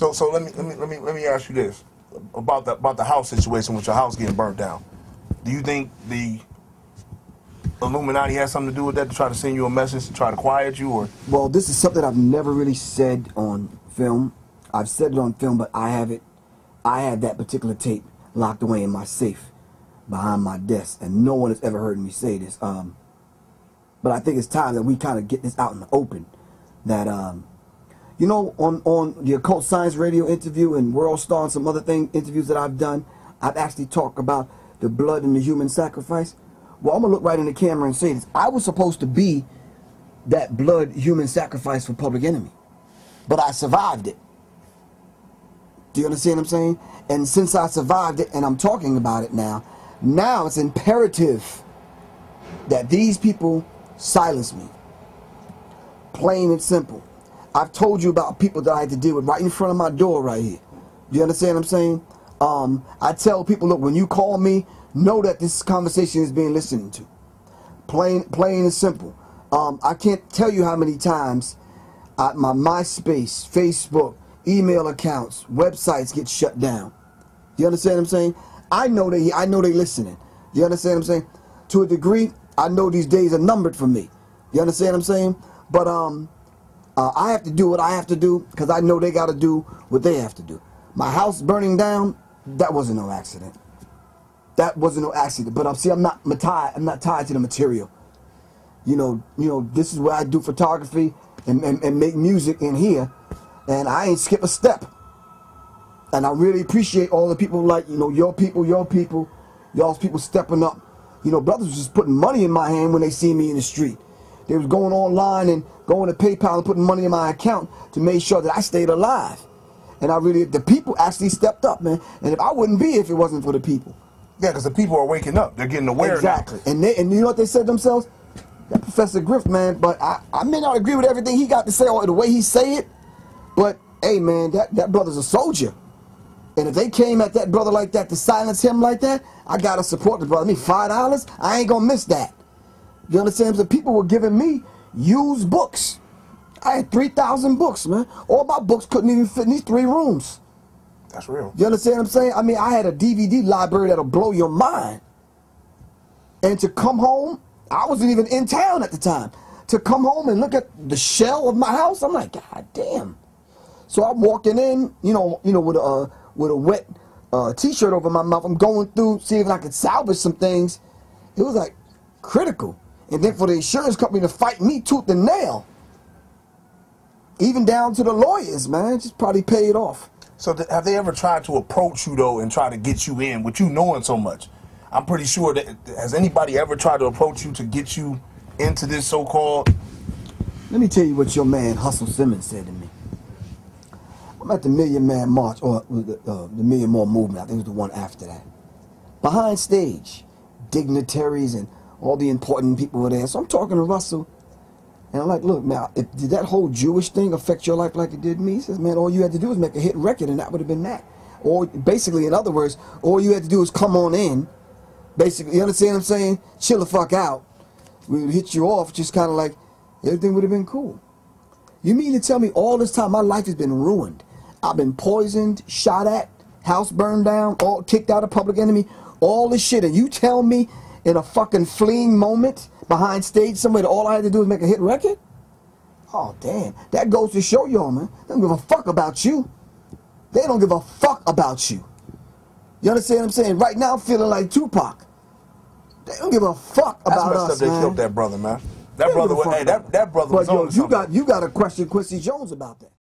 So let me ask you this about the house situation with your house getting burnt down. Do you think the Illuminati has something to do with that, to try to send you a message, to try to quiet you, or? Well, this is something I've never really said on film. I've said it on film, but I have that particular tape locked away in my safe behind my desk, and no one has ever heard me say this. But I think it's time that we kind of get this out in the open. That you know, on the Occult Science Radio interview and World Star and some other interviews that I've done, I've actually talked about the blood and the human sacrifice. Well, I'm gonna look right in the camera and say this: I was supposed to be that blood human sacrifice for Public Enemy, but I survived it. Do you understand what I'm saying? And since I survived it and I'm talking about it now, now it's imperative that these people silence me. Plain and simple. I've told you about people that I had to deal with right in front of my door right here. Do you understand what I'm saying? I tell people, look, when you call me, know that this conversation is being listened to. Plain and simple. I can't tell you how many times my MySpace, Facebook, email accounts, websites get shut down. You understand what I'm saying? I know they listening. You understand what I'm saying? To a degree, I know these days are numbered for me. You understand what I'm saying? But I have to do what I have to do, because I know they got to do what they have to do. My house burning down, that wasn't no accident. That wasn't no accident. But see, I'm not tied to the material. You know, this is where I do photography and make music in here. And I ain't skip a step. And I really appreciate all the people, like, you know, y'all's people stepping up. You know, brothers was just putting money in my hand when they see me in the street. They was going online and going to PayPal and putting money in my account to make sure that I stayed alive. And I really, the people actually stepped up, man. And if I wouldn't be, if it wasn't for the people. Yeah, because the people are waking up. They're getting aware. Exactly. Now. And you know what they said to themselves? That Professor Griff, man, but I may not agree with everything he got to say or the way he say it. But, hey, man, that brother's a soldier. And if they came at that brother like that to silence him like that, I got to support the brother. I mean, $5, I ain't going to miss that. You understand? So people were giving me used books. I had 3,000 books, man. All my books couldn't even fit in these 3 rooms. That's real. You understand what I'm saying? I mean, I had a DVD library that'll blow your mind. And to come home, I wasn't even in town at the time. To come home and look at the shell of my house, I'm like, God damn. So I'm walking in, you know, with a wet T-shirt over my mouth. I'm going through, seeing if I could salvage some things. It was like critical, and then for the insurance company to fight me tooth and nail, even down to the lawyers, man, just probably paid off. So have they ever tried to approach you though and try to get you in, with you knowing so much? I'm pretty sure that has anybody ever tried to approach you to get you into this so-called? Let me tell you what your man Hustle Simmons said to me. I'm at the Million Man March, or the Million More Movement, I think it was the one after that. Behind stage, dignitaries and all the important people were there. So I'm talking to Russell, and I'm like, look, now, did that whole Jewish thing affect your life like it did me? He says, man, all you had to do was make a hit record, and that would have been that. Or basically, in other words, all you had to do was come on in. Basically, you understand what I'm saying? Chill the fuck out. We would hit you off, just kind of like, everything would have been cool. You mean to tell me all this time my life has been ruined? I've been poisoned, shot at, house burned down, all kicked out of Public Enemy, all this shit. And you tell me in a fucking fleeing moment behind stage somewhere that all I had to do was make a hit record? Oh, damn. That goes to show y'all, man. They don't give a fuck about you. They don't give a fuck about you. You understand what I'm saying? Right now, I'm feeling like Tupac. They don't give a fuck about us, man. That's messed up they killed that brother, man. That brother was, hey, that brother was on something. But yo, you got to question Quincy Jones about that.